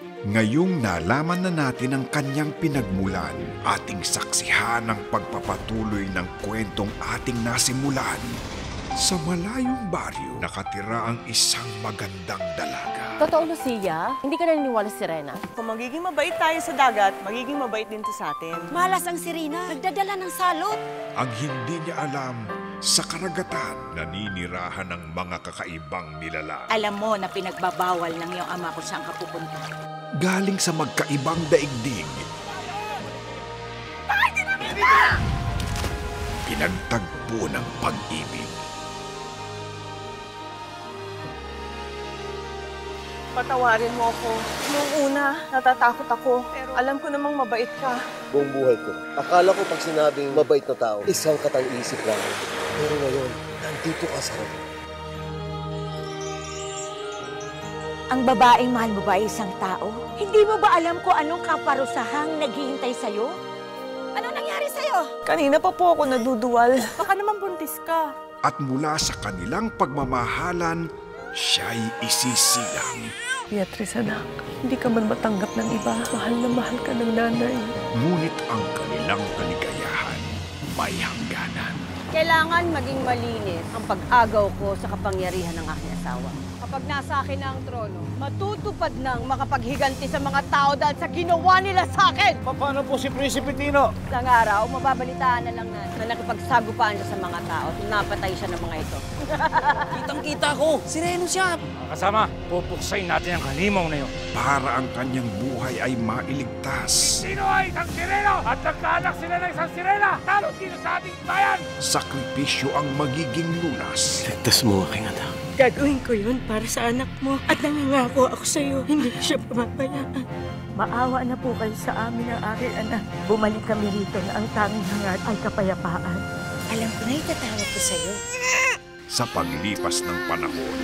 Ngayong nalaman na natin ang kanyang pinagmulan, ating saksihan ang pagpapatuloy ng kwentong ating nasimulan. Sa malayong baryo, nakatira ang isang magandang dalaga. Totoo, Lucia, hindi ka naniniwala si Rena. Kung magiging mabait tayo sa dagat, magiging mabait din to sa atin. Malas ang si Rena, nagdadala ng salot. Ang hindi niya alam, sa karagatan, naninirahan ng mga kakaibang nilalang. Alam mo na pinagbabawal ng iyong ama kung saan ka pupunta. Galing sa magkaibang daigdig. Bakit na kita? Pinagtagpo ng pag-ibig. Patawarin mo ako. Noong una, natatakot ako. Pero alam ko namang mabait ka. Buong buhay ko, akala ko pag sinabing mabait na tao, isang katang-isip lang. Pero ngayon, nandito ka sa akin. Ang babaeng mahal mo ba ay isang tao? Hindi mo ba alam kung anong kaparusahang naghihintay sa'yo? Ano nangyari sa'yo? Kanina pa po ako naduduwal. Baka naman buntis ka. At mula sa kanilang pagmamahalan, siya'y isisilang. Beatriz, anak, hindi ka man matanggap ng iba. Mahal na mahal ka ng nanay. Ngunit ang kanilang kaligayahan may hangganan. Kailangan maging malinis ang pag-agaw ko sa kapangyarihan ng aking asawa. Kapag nasa akin na ang trono, matutupad nang makapaghiganti sa mga tao dahil sa ginawa nila sa akin! Paano po si Prisipitino? Isang araw, mababalitaan na lang natin na nakipagsagupaan siya sa mga tao at napatay siya ng mga ito. Kitang-kita ko! Sireno siya! Kasama, pupuksain natin ang halimaw na yun. Para ang kanyang buhay ay mailigtas. Sino ay isang sireno? At nagkaanak sila ng isang sirena! Talot dito sa ating bayan! Sakripisyo ang magiging lunas. Ligtas mo, aking anak. Gagawin ko yun para sa anak mo. At nangangako ako sa'yo, hindi siya pababayaan. Maawa na po kayo sa amin ang aking anak. Bumalik kami dito na ang tanging hangad ay kapayapaan. Alam ko na itatawag ko sa'yo. Sa paglipas ng panahon.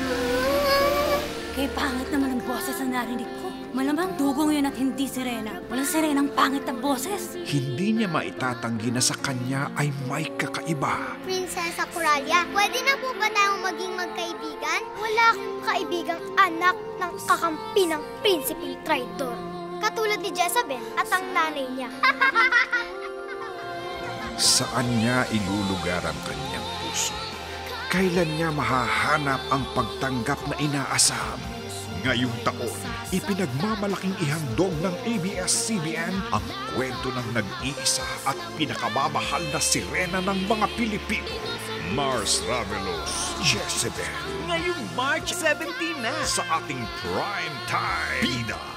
Kaya pangat naman ang boses na narinig ko. Malamang dugong yun at hindi sirena. Walang sirenang pangit ang boses. Hindi niya maitatanggi na sa kanya ay may kakaiba. Prinsesa Soraya, pwede na po ba tayong maging magkaibigan? Wala akong kaibigang anak ng kakampi ng Prinsipe Triton. Katulad ni Dyesebel at ang nanay niya. Saan niya ilulugar ang kanyang puso? Kailan niya mahahanap ang pagtanggap na inaasam? Ngayong taon, ipinagmamalaking ihandog ng ABS-CBN ang kwento ng nag-iisa at pinakamamahal na sirena ng mga Pilipino, Mars Ravelo's Dyesebel. Ngayong March 17 na sa ating prime time. Bida!